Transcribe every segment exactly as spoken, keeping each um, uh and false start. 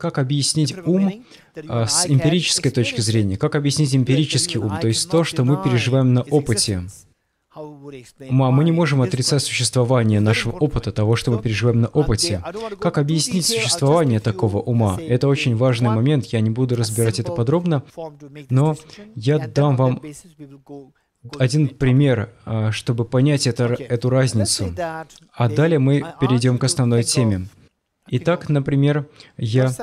как объяснить ум а, с эмпирической точки зрения, как объяснить эмпирический ум, то есть то, что мы переживаем на опыте. Мы не можем отрицать существование нашего опыта, того, что мы переживаем на опыте. Как объяснить существование такого ума? Это очень важный момент, я не буду разбирать это подробно, но я дам вам один пример, чтобы понять это, эту разницу. А далее мы перейдем к основной теме. Итак, например, я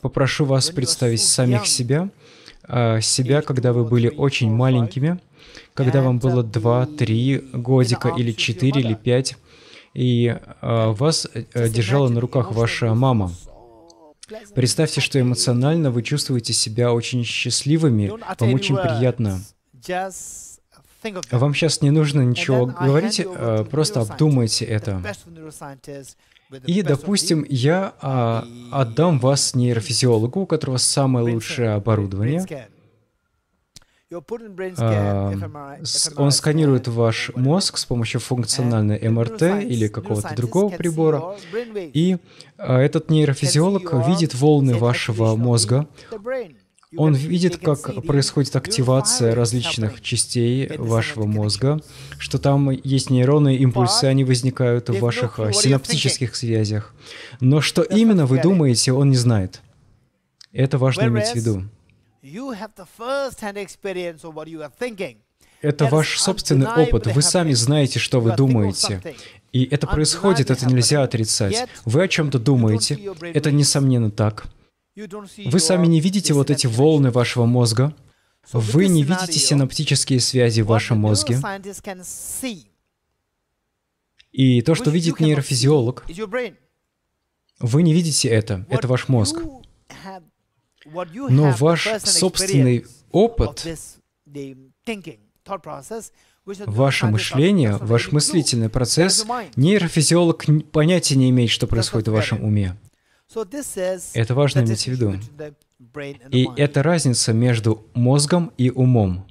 попрошу вас представить самих себя, себя, когда вы были очень маленькими, когда вам было два-три годика, или четыре, или пять, и вас держала на руках ваша мама. Представьте, что эмоционально вы чувствуете себя очень счастливыми, вам очень приятно. Вам сейчас не нужно ничего говорить, просто обдумайте это. И, допустим, я а, отдам вас нейрофизиологу, у которого самое лучшее оборудование. А, он сканирует ваш мозг с помощью функциональной МРТ или какого-то другого прибора, и а, этот нейрофизиолог видит волны вашего мозга. Он видит, как происходит активация различных частей вашего мозга, что там есть нейронные импульсы, они возникают в ваших синаптических связях. Но что именно вы думаете, он не знает. Это важно иметь в виду. Это ваш собственный опыт, вы сами знаете, что вы думаете. И это происходит, это нельзя отрицать. Вы о чем-то думаете, это несомненно так. Вы сами не видите вот эти волны вашего мозга, вы не видите синаптические связи в вашем мозге. И то, что видит нейрофизиолог, вы не видите это, это ваш мозг. Но ваш собственный опыт, ваше мышление, ваш мыслительный процесс, нейрофизиолог понятия не имеет, что происходит в вашем уме. Это важно иметь в виду. И это разница между мозгом и умом.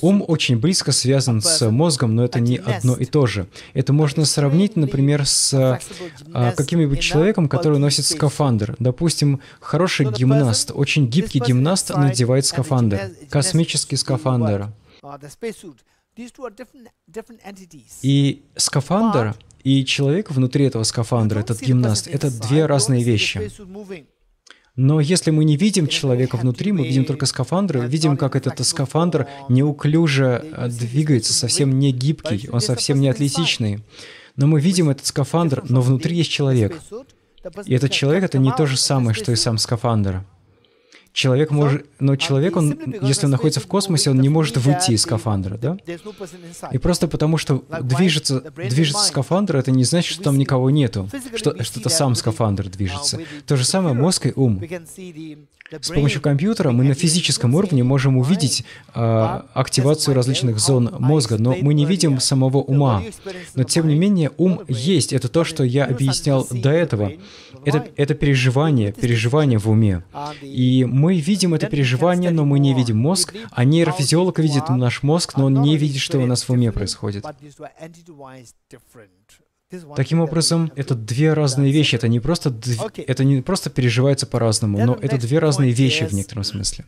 Ум очень близко связан с мозгом, но это не одно и то же. Это можно сравнить, например, с а, каким-нибудь человеком, который носит скафандр. Допустим, хороший гимнаст, очень гибкий гимнаст надевает скафандр, космический скафандр. И скафандр и человек внутри этого скафандра, этот гимнаст, это две разные вещи. Но если мы не видим человека внутри, мы видим только скафандр, видим, как этот скафандр неуклюже двигается, совсем не гибкий, он совсем не атлетичный. Но мы видим этот скафандр, но внутри есть человек. И этот человек — это не то же самое, что и сам скафандр. Человек может, но человек, он, если он находится в космосе, он не может выйти из скафандра, да? И просто потому, что движется, движется скафандр, это не значит, что там никого нету, что, что это сам скафандр движется. То же самое мозг и ум. С помощью компьютера мы на физическом уровне можем увидеть а, активацию различных зон мозга, но мы не видим самого ума. Но тем не менее, ум есть, это то, что я объяснял до этого. Это, это переживание, переживание в уме. И мы видим это переживание, но мы не видим мозг, а нейрофизиолог видит наш мозг, но он не видит, что у нас в уме происходит. Таким образом, это две разные вещи, это не просто, дв... это не просто переживается по-разному, но это две разные вещи в некотором смысле.